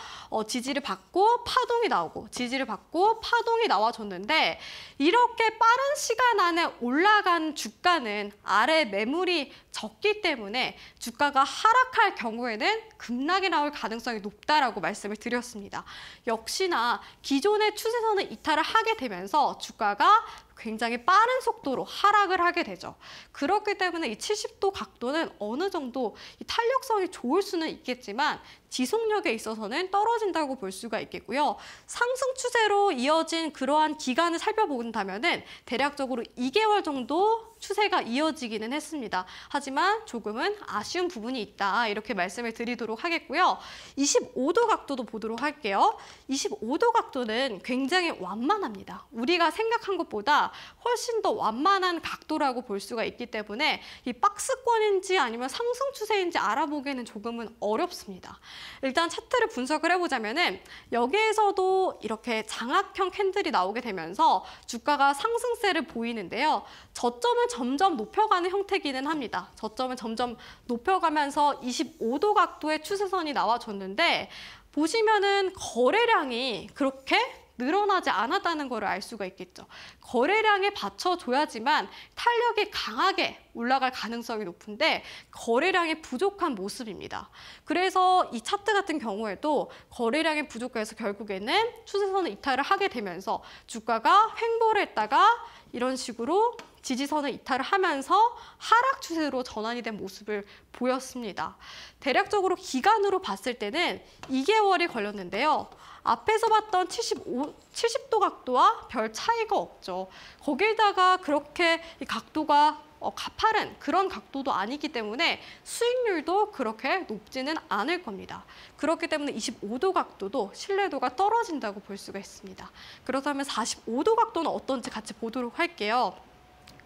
지지를 받고 파동이 나오고 지지를 받고 파동이 나와줬는데 이렇게 빠른 시간 안에 올라간 주가는 아래 매물이 적기 때문에 주가가 하락할 경우에는 급락이 나올 가능성이 높다라고 말씀을 드렸습니다. 역시나 기존의 추세선을 이탈을 하게 되면서 주가가 굉장히 빠른 속도로 하락을 하게 되죠. 그렇기 때문에 이 칠십 도 각도는 어느 정도 탄력성이 좋을 수는 있겠지만 지속력에 있어서는 떨어진다고 볼 수가 있겠고요. 상승 추세로 이어진 그러한 기간을 살펴본다면은 대략적으로 이 개월 정도 추세가 이어지기는 했습니다. 하지만 조금은 아쉬운 부분이 있다 이렇게 말씀을 드리도록 하겠고요. 이십오 도 각도도 보도록 할게요. 이십오 도 각도는 굉장히 완만합니다. 우리가 생각한 것보다 훨씬 더 완만한 각도라고 볼 수가 있기 때문에 이 박스권인지 아니면 상승 추세인지 알아보기에는 조금은 어렵습니다. 일단 차트를 분석을 해보자면은 여기에서도 이렇게 장악형 캔들이 나오게 되면서 주가가 상승세를 보이는데요. 저점을 점점 높여가는 형태이기는 합니다. 저점을 점점 높여가면서 이십오 도 각도의 추세선이 나와줬는데 보시면은 거래량이 그렇게 늘어나지 않았다는 걸 알 수가 있겠죠. 거래량에 받쳐줘야지만 탄력이 강하게 올라갈 가능성이 높은데 거래량이 부족한 모습입니다. 그래서 이 차트 같은 경우에도 거래량이 부족해서 결국에는 추세선을 이탈을 하게 되면서 주가가 횡보를 했다가 이런 식으로 지지선을 이탈을 하면서 하락 추세로 전환이 된 모습을 보였습니다. 대략적으로 기간으로 봤을 때는 이 개월이 걸렸는데요. 앞에서 봤던 칠십오, 칠십 도 각도와 별 차이가 없죠. 거기에다가 그렇게 이 각도가 어, 가파른 그런 각도도 아니기 때문에 수익률도 그렇게 높지는 않을 겁니다. 그렇기 때문에 이십오 도 각도도 신뢰도가 떨어진다고 볼 수가 있습니다. 그렇다면 사십오 도 각도는 어떤지 같이 보도록 할게요.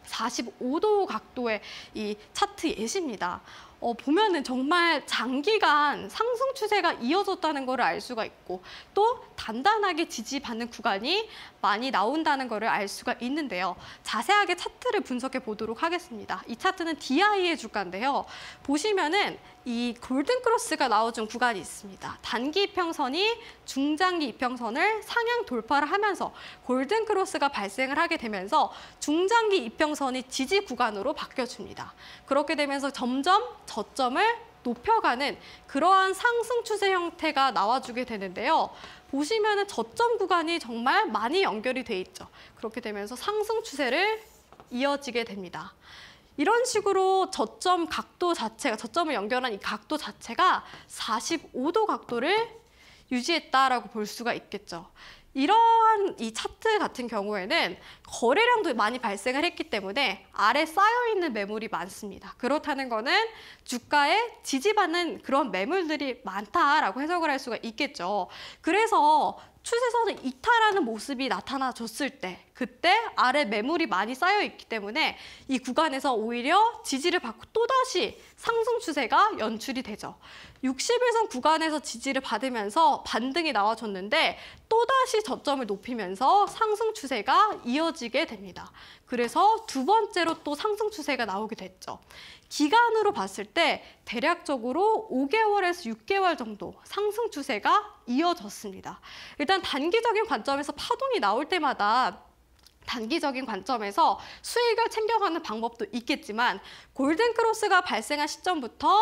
사십오 도 각도의 이 차트 예시입니다. 어, 보면은 정말 장기간 상승 추세가 이어졌다는 걸 알 수가 있고 또 단단하게 지지받는 구간이 많이 나온다는 걸 알 수가 있는데요. 자세하게 차트를 분석해 보도록 하겠습니다. 이 차트는 디아이의 주가인데요. 보시면은 이 골든크로스가 나와준 구간이 있습니다. 단기 이평선이 중장기 이평선을 상향 돌파를 하면서 골든크로스가 발생을 하게 되면서 중장기 이평선이 지지 구간으로 바뀌어줍니다. 그렇게 되면서 점점 저점을 높여가는 그러한 상승 추세 형태가 나와주게 되는데요. 보시면은 저점 구간이 정말 많이 연결이 돼 있죠. 그렇게 되면서 상승 추세를 이어지게 됩니다. 이런 식으로 저점 각도 자체가, 저점을 연결한 이 각도 자체가 사십오 도 각도를 유지했다라고 볼 수가 있겠죠. 이러한 이 차트 같은 경우에는 거래량도 많이 발생을 했기 때문에 아래 쌓여있는 매물이 많습니다. 그렇다는 거는 주가에 지지받는 그런 매물들이 많다라고 해석을 할 수가 있겠죠. 그래서 추세선을 이탈하는 모습이 나타나줬을 때 그때 아래 매물이 많이 쌓여있기 때문에 이 구간에서 오히려 지지를 받고 또다시 상승 추세가 연출이 되죠. 육십 일선 구간에서 지지를 받으면서 반등이 나와줬는데 또다시 저점을 높이면서 상승 추세가 이어지게 됩니다. 그래서 두 번째로 또 상승 추세가 나오게 됐죠. 기간으로 봤을 때 대략적으로 오 개월에서 육 개월 정도 상승 추세가 이어졌습니다. 일단 단기적인 관점에서 파동이 나올 때마다 단기적인 관점에서 수익을 챙겨가는 방법도 있겠지만 골든크로스가 발생한 시점부터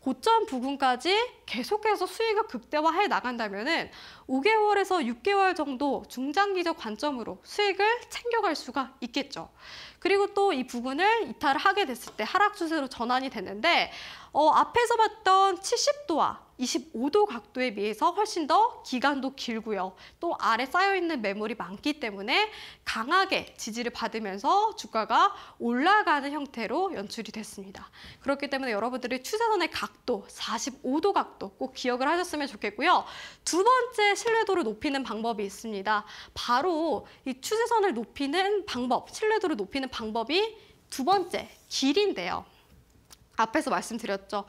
고점 부근까지 계속해서 수익을 극대화해 나간다면은 오 개월에서 육 개월 정도 중장기적 관점으로 수익을 챙겨갈 수가 있겠죠. 그리고 또 이 부근을 이탈을 하게 됐을 때 하락 추세로 전환이 됐는데 어, 앞에서 봤던 칠십 도와 이십오 도 각도에 비해서 훨씬 더 기간도 길고요. 또 아래 쌓여있는 매물이 많기 때문에 강하게 지지를 받으면서 주가가 올라가는 형태로 연출이 됐습니다. 그렇기 때문에 여러분들이 추세선의 각도, 사십오 도 각도 꼭 기억을 하셨으면 좋겠고요. 두 번째 신뢰도를 높이는 방법이 있습니다. 바로 이 추세선을 높이는 방법, 신뢰도를 높이는 방법이 두 번째, 길인데요. 앞에서 말씀드렸죠.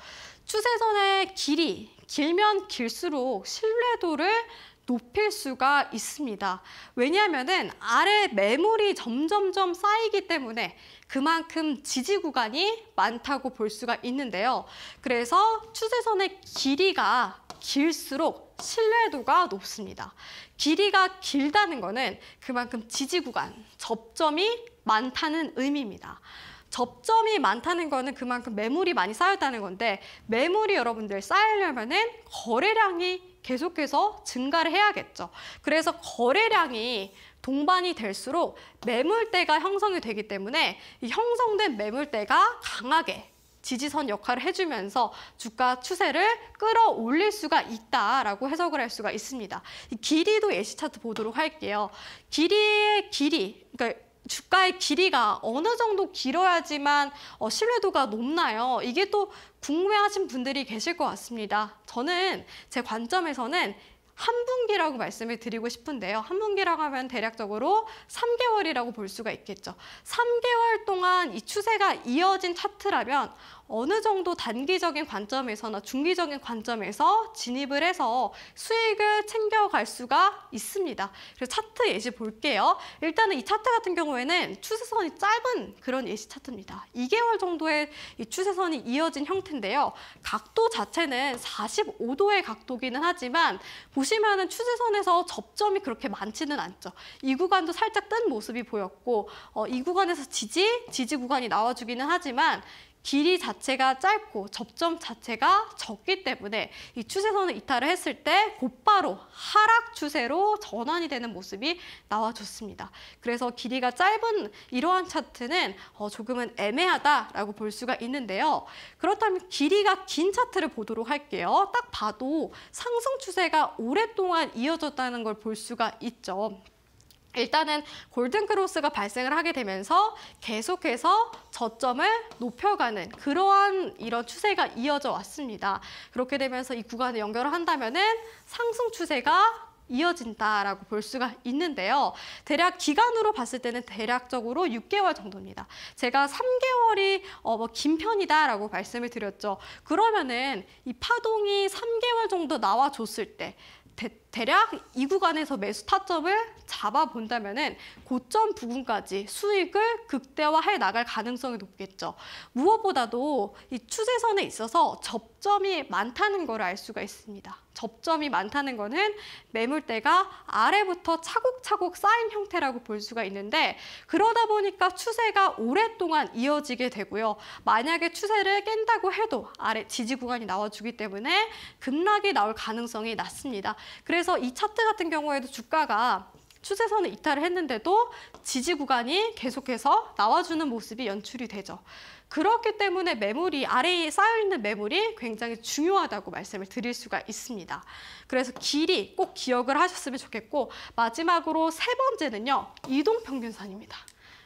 추세선의 길이 길면 길수록 신뢰도를 높일 수가 있습니다. 왜냐하면은 아래 매물이 점점점 쌓이기 때문에 그만큼 지지 구간이 많다고 볼 수가 있는데요. 그래서 추세선의 길이가 길수록 신뢰도가 높습니다. 길이가 길다는 거는 그만큼 지지 구간, 접점이 많다는 의미입니다. 접점이 많다는 거는 그만큼 매물이 많이 쌓였다는 건데 매물이 여러분들 쌓이려면은 거래량이 계속해서 증가를 해야겠죠. 그래서 거래량이 동반이 될수록 매물대가 형성이 되기 때문에 이 형성된 매물대가 강하게 지지선 역할을 해주면서 주가 추세를 끌어올릴 수가 있다라고 해석을 할 수가 있습니다. 이 길이도 예시 차트 보도록 할게요. 길이의 길이, 그러니까 주가의 길이가 어느 정도 길어야지만 어, 신뢰도가 높나요? 이게 또 궁금해하신 분들이 계실 것 같습니다. 저는 제 관점에서는 한 분기라고 말씀을 드리고 싶은데요. 한 분기라고 하면 대략적으로 삼 개월이라고 볼 수가 있겠죠. 삼 개월 동안 이 추세가 이어진 차트라면 어느 정도 단기적인 관점에서나 중기적인 관점에서 진입을 해서 수익을 챙겨갈 수가 있습니다. 그래서 차트 예시 볼게요. 일단은 이 차트 같은 경우에는 추세선이 짧은 그런 예시 차트입니다. 이 개월 정도의 이 추세선이 이어진 형태인데요. 각도 자체는 사십오 도의 각도기는 하지만 보시면은 추세선에서 접점이 그렇게 많지는 않죠. 이 구간도 살짝 뜬 모습이 보였고 어, 이 구간에서 지지, 지지 구간이 나와주기는 하지만 길이 자체가 짧고 접점 자체가 적기 때문에 이 추세선을 이탈을 했을 때 곧바로 하락 추세로 전환이 되는 모습이 나와줬습니다. 그래서 길이가 짧은 이러한 차트는 조금은 애매하다라고 볼 수가 있는데요. 그렇다면 길이가 긴 차트를 보도록 할게요. 딱 봐도 상승 추세가 오랫동안 이어졌다는 걸 볼 수가 있죠. 일단은 골든크로스가 발생을 하게 되면서 계속해서 저점을 높여가는 그러한 이런 추세가 이어져 왔습니다. 그렇게 되면서 이 구간을 연결을 한다면은 상승 추세가 이어진다라고 볼 수가 있는데요. 대략 기간으로 봤을 때는 대략적으로 육 개월 정도입니다. 제가 삼 개월이 어 뭐 긴 편이다라고 말씀을 드렸죠. 그러면은 이 파동이 삼 개월 정도 나와줬을 때 대, 대략 이 구간에서 매수 타점을 잡아본다면은 고점 부근까지 수익을 극대화해 나갈 가능성이 높겠죠. 무엇보다도 이 추세선에 있어서 접점이 많다는 걸 알 수가 있습니다. 접점이 많다는 거는 매물대가 아래부터 차곡차곡 쌓인 형태라고 볼 수가 있는데, 그러다 보니까 추세가 오랫동안 이어지게 되고요. 만약에 추세를 깬다고 해도 아래 지지 구간이 나와주기 때문에 급락이 나올 가능성이 낮습니다. 그래서 이 차트 같은 경우에도 주가가 추세선을 이탈을 했는데도 지지 구간이 계속해서 나와주는 모습이 연출이 되죠. 그렇기 때문에 매물이 아래에 쌓여있는 매물이 굉장히 중요하다고 말씀을 드릴 수가 있습니다. 그래서 길이 꼭 기억을 하셨으면 좋겠고, 마지막으로 세 번째는요, 이동평균선입니다.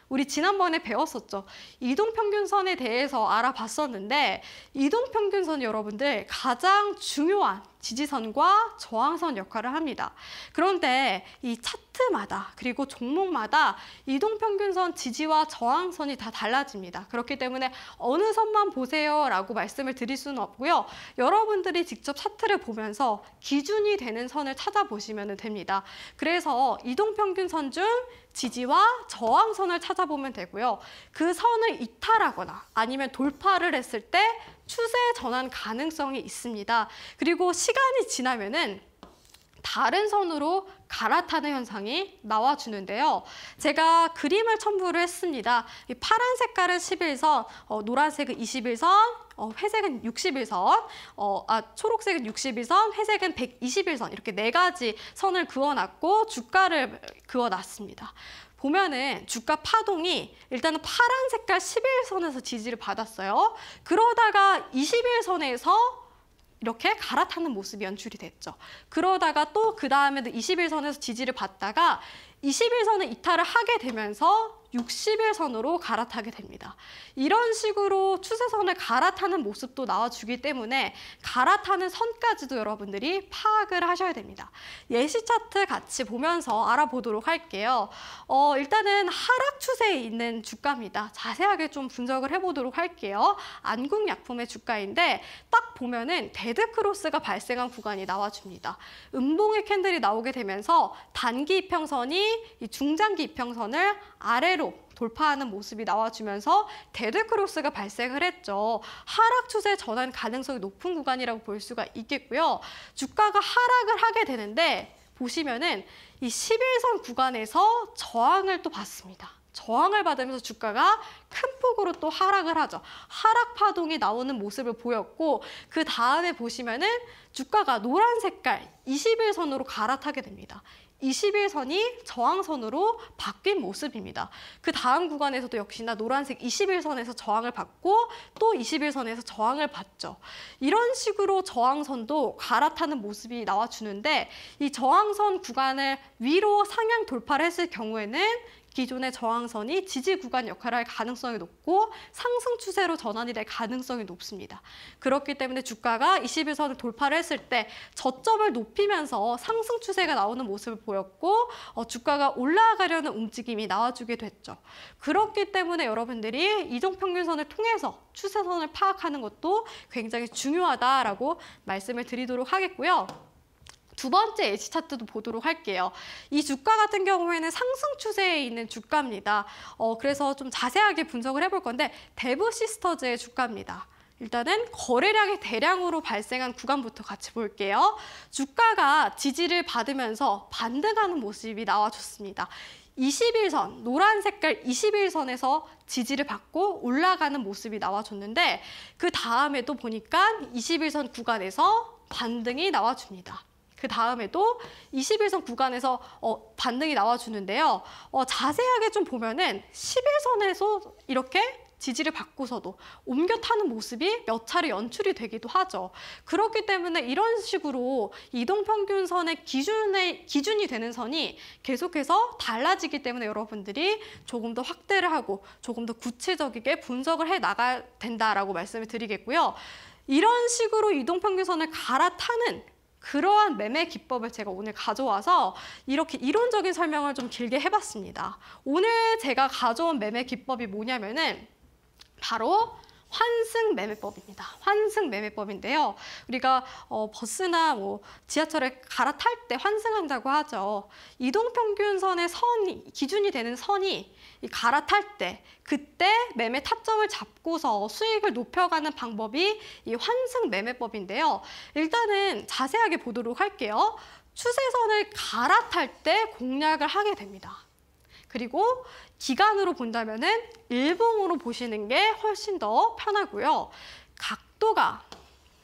우리 지난번에 배웠었죠. 이동평균선에 대해서 알아봤었는데, 이동평균선이 여러분들 가장 중요한 지지선과 저항선 역할을 합니다. 그런데 이 차트마다 그리고 종목마다 이동평균선 지지와 저항선이 다 달라집니다. 그렇기 때문에 어느 선만 보세요 라고 말씀을 드릴 수는 없고요. 여러분들이 직접 차트를 보면서 기준이 되는 선을 찾아보시면 됩니다. 그래서 이동평균선 중 지지와 저항선을 찾아보면 되고요. 그 선을 이탈하거나 아니면 돌파를 했을 때 추세 전환 가능성이 있습니다. 그리고 시간이 지나면은 다른 선으로 갈아타는 현상이 나와주는데요. 제가 그림을 첨부를 했습니다. 이 파란 색깔은 십일 선, 어, 노란색은 이십일 선, 어, 회색은 육십일 선, 어, 아, 초록색은 육십일 선, 회색은 백이십일 선 이렇게 네 가지 선을 그어놨고 주가를 그어놨습니다. 보면은 주가 파동이 일단은 파란 색깔 십일 선에서 지지를 받았어요. 그러다가 이십일 선에서 이렇게 갈아타는 모습이 연출이 됐죠. 그러다가 또 그 다음에도 이십일 선에서 지지를 받다가 이십일 선을 이탈을 하게 되면서 육십일 선으로 갈아타게 됩니다. 이런 식으로 추세선을 갈아타는 모습도 나와주기 때문에 갈아타는 선까지도 여러분들이 파악을 하셔야 됩니다. 예시 차트 같이 보면서 알아보도록 할게요. 어, 일단은 하락 추세에 있는 주가입니다. 자세하게 좀 분석을 해보도록 할게요. 안국약품의 주가인데 딱 보면은 데드크로스가 발생한 구간이 나와줍니다. 음봉의 캔들이 나오게 되면서 단기 이평선이 이 중장기 이평선을 아래로 돌파하는 모습이 나와주면서 데드크로스가 발생을 했죠. 하락 추세 전환 가능성이 높은 구간이라고 볼 수가 있겠고요. 주가가 하락을 하게 되는데 보시면은 이 십일 선 구간에서 저항을 또 받습니다. 저항을 받으면서 주가가 큰 폭으로 또 하락을 하죠. 하락 파동이 나오는 모습을 보였고, 그 다음에 보시면은 주가가 노란 색깔 이십일 선으로 갈아타게 됩니다. 이십일 선이 저항선으로 바뀐 모습입니다. 그 다음 구간에서도 역시나 노란색 이십일 선에서 저항을 받고 또 이십일 선에서 저항을 받죠. 이런 식으로 저항선도 갈아타는 모습이 나와주는데, 이 저항선 구간을 위로 상향 돌파를 했을 경우에는 기존의 저항선이 지지 구간 역할을 할 가능성이 높고 상승 추세로 전환이 될 가능성이 높습니다. 그렇기 때문에 주가가 이십일 선을 돌파를 했을 때 저점을 높이면서 상승 추세가 나오는 모습을 보였고, 어, 주가가 올라가려는 움직임이 나와주게 됐죠. 그렇기 때문에 여러분들이 이동평균선을 통해서 추세선을 파악하는 것도 굉장히 중요하다라고 말씀을 드리도록 하겠고요. 두 번째 예시 차트도 보도록 할게요. 이 주가 같은 경우에는 상승 추세에 있는 주가입니다. 어, 그래서 좀 자세하게 분석을 해볼 건데 데브 시스터즈의 주가입니다. 일단은 거래량이 대량으로 발생한 구간부터 같이 볼게요. 주가가 지지를 받으면서 반등하는 모습이 나와줬습니다. 이십일 선, 노란 색깔 이십일 선에서 지지를 받고 올라가는 모습이 나와줬는데, 그 다음에도 보니까 이십일 선 구간에서 반등이 나와줍니다. 그 다음에도 이십일 선 구간에서 어, 반등이 나와주는데요. 어, 자세하게 좀 보면은 십일 선에서 이렇게 지지를 받고서도 옮겨 타는 모습이 몇 차례 연출이 되기도 하죠. 그렇기 때문에 이런 식으로 이동평균선의 기준의, 기준이 되는 선이 계속해서 달라지기 때문에 여러분들이 조금 더 확대를 하고 조금 더 구체적이게 분석을 해 나가야 된다라고 말씀을 드리겠고요. 이런 식으로 이동평균선을 갈아타는 그러한 매매 기법을 제가 오늘 가져와서 이렇게 이론적인 설명을 좀 길게 해봤습니다. 오늘 제가 가져온 매매 기법이 뭐냐면은 바로 환승 매매법입니다. 환승 매매법인데요. 우리가 어, 버스나 뭐 지하철에 갈아탈 때 환승한다고 하죠. 이동평균선의 선이, 기준이 되는 선이 이 갈아탈 때 그때 매매 타점을 잡고서 수익을 높여가는 방법이 이 환승 매매법인데요. 일단은 자세하게 보도록 할게요. 추세선을 갈아탈 때 공략을 하게 됩니다. 그리고 기간으로 본다면은 일봉으로 보시는 게 훨씬 더 편하고요. 각도가,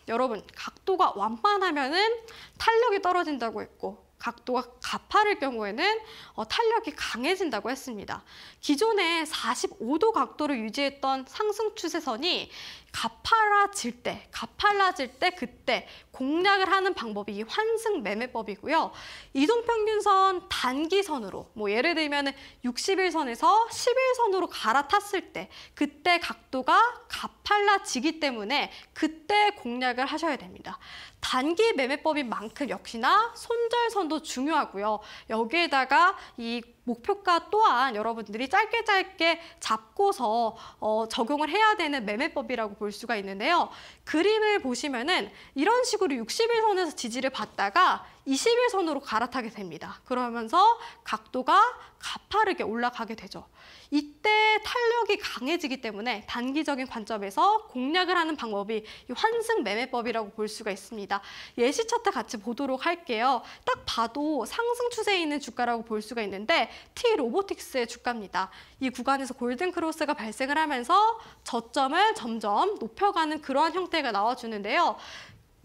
여러분, 각도가 완만하면은 탄력이 떨어진다고 했고, 각도가 가파를 경우에는 어, 탄력이 강해진다고 했습니다. 기존에 사십오 도 각도를 유지했던 상승 추세선이 가팔라질 때, 가팔라질 때 그때 공략을 하는 방법이 이 환승 매매법이고요. 이동평균선 단기선으로, 뭐 예를 들면 육십 일선에서 십 일선으로 갈아탔을 때 그때 각도가 가팔라지기 때문에 그때 공략을 하셔야 됩니다. 단기 매매법인 만큼 역시나 손절선도 중요하고요. 여기에다가 이 목표가 또한 여러분들이 짧게 짧게 잡고서 어, 적용을 해야 되는 매매법이라고 볼 수가 있는데요. 그림을 보시면은 이런 식으로 육십 일선에서 지지를 받다가 이십 일선으로 갈아타게 됩니다. 그러면서 각도가 가파르게 올라가게 되죠. 이때 탄력이 강해지기 때문에 단기적인 관점에서 공략을 하는 방법이 이 환승 매매법이라고 볼 수가 있습니다. 예시 차트 같이 보도록 할게요. 딱 봐도 상승 추세에 있는 주가라고 볼 수가 있는데 T로보틱스의 주가입니다. 이 구간에서 골든크로스가 발생을 하면서 저점을 점점 높여가는 그러한 형태가 나와주는데요.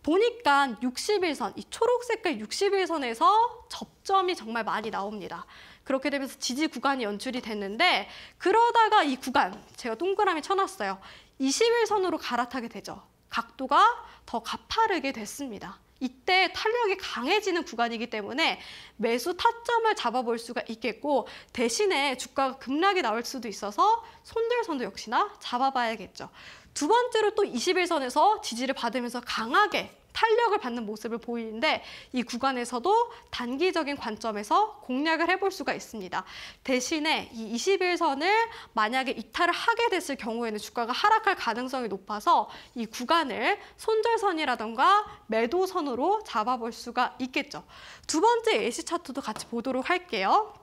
보니까 육십 일선, 이 초록색깔 육십 일선에서 접점이 정말 많이 나옵니다. 그렇게 되면서 지지 구간이 연출이 됐는데 그러다가 이 구간, 제가 동그라미 쳐놨어요. 이십 일선으로 갈아타게 되죠. 각도가 더 가파르게 됐습니다. 이때 탄력이 강해지는 구간이기 때문에 매수 타점을 잡아볼 수가 있겠고 대신에 주가가 급락이 나올 수도 있어서 손절선도 역시나 잡아봐야겠죠. 두 번째로 또 이십 일선에서 지지를 받으면서 강하게 탄력을 받는 모습을 보이는데 이 구간에서도 단기적인 관점에서 공략을 해볼 수가 있습니다. 대신에 이 이십 일선을 만약에 이탈을 하게 됐을 경우에는 주가가 하락할 가능성이 높아서 이 구간을 손절선이라던가 매도선으로 잡아볼 수가 있겠죠. 두 번째 예시 차트도 같이 보도록 할게요.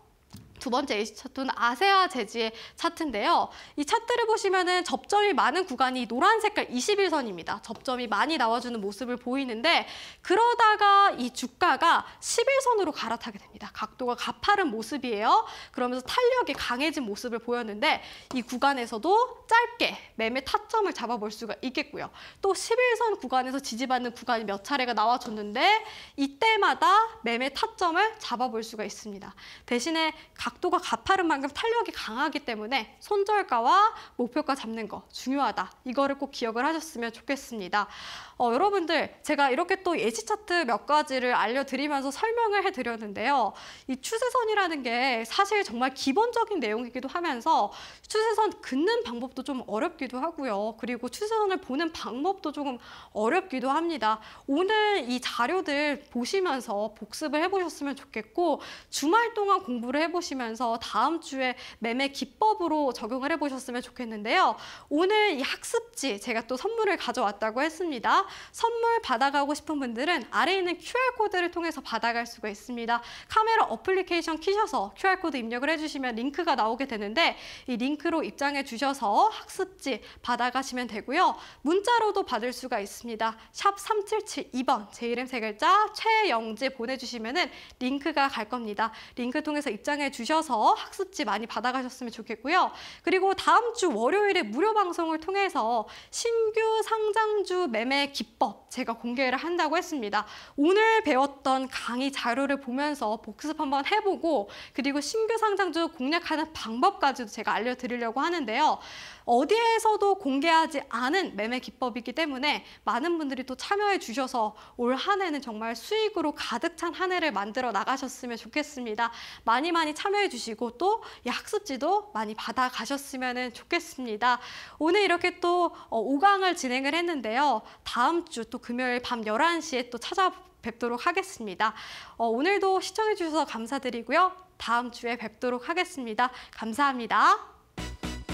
두 번째 예시 차트는 아세아 재지의 차트인데요. 이 차트를 보시면은 접점이 많은 구간이 노란 색깔 이십 일선입니다. 접점이 많이 나와주는 모습을 보이는데 그러다가 이 주가가 십 일선으로 갈아타게 됩니다. 각도가 가파른 모습이에요. 그러면서 탄력이 강해진 모습을 보였는데 이 구간에서도 짧게 매매 타점을 잡아볼 수가 있겠고요. 또 십 일선 구간에서 지지받는 구간이 몇 차례가 나와줬는데 이때마다 매매 타점을 잡아볼 수가 있습니다. 대신에 각 각도가 가파른 만큼 탄력이 강하기 때문에 손절가와 목표가 잡는 거 중요하다. 이거를 꼭 기억을 하셨으면 좋겠습니다. 어, 여러분들 제가 이렇게 또 예시 차트 몇 가지를 알려드리면서 설명을 해드렸는데요. 이 추세선이라는 게 사실 정말 기본적인 내용이기도 하면서 추세선 긋는 방법도 좀 어렵기도 하고요. 그리고 추세선을 보는 방법도 조금 어렵기도 합니다. 오늘 이 자료들 보시면서 복습을 해보셨으면 좋겠고 주말 동안 공부를 해보시면 다음 주에 매매 기법으로 적용을 해보셨으면 좋겠는데요. 오늘 이 학습지 제가 또 선물을 가져왔다고 했습니다. 선물 받아가고 싶은 분들은 아래에 있는 큐알 코드를 통해서 받아갈 수가 있습니다. 카메라 어플리케이션 키셔서 큐알 코드 입력을 해주시면 링크가 나오게 되는데 이 링크로 입장해 주셔서 학습지 받아가시면 되고요. 문자로도 받을 수가 있습니다. 샵 삼칠칠이 번 제 이름 세 글자 최영지 보내주시면은 링크가 갈 겁니다. 링크 통해서 입장해 주셔서 주셔서 학습지 많이 받아가셨으면 좋겠고요. 그리고 다음 주 월요일에 무료 방송을 통해서 신규 상장주 매매 기법 제가 공개를 한다고 했습니다. 오늘 배웠던 강의 자료를 보면서 복습 한번 해보고 그리고 신규 상장주 공략하는 방법까지도 제가 알려드리려고 하는데요. 어디에서도 공개하지 않은 매매 기법이기 때문에 많은 분들이 또 참여해 주셔서 올 한 해는 정말 수익으로 가득 찬 한 해를 만들어 나가셨으면 좋겠습니다. 많이 많이 참여해 주시고 또 이 학습지도 많이 받아 가셨으면 좋겠습니다. 오늘 이렇게 또 오 강을 진행을 했는데요. 다음 주 또 금요일 밤 열한 시에 또 찾아뵙겠습니다. 뵙도록 하겠습니다. 어, 오늘도 시청해주셔서 감사드리고요. 다음 주에 뵙도록 하겠습니다. 감사합니다.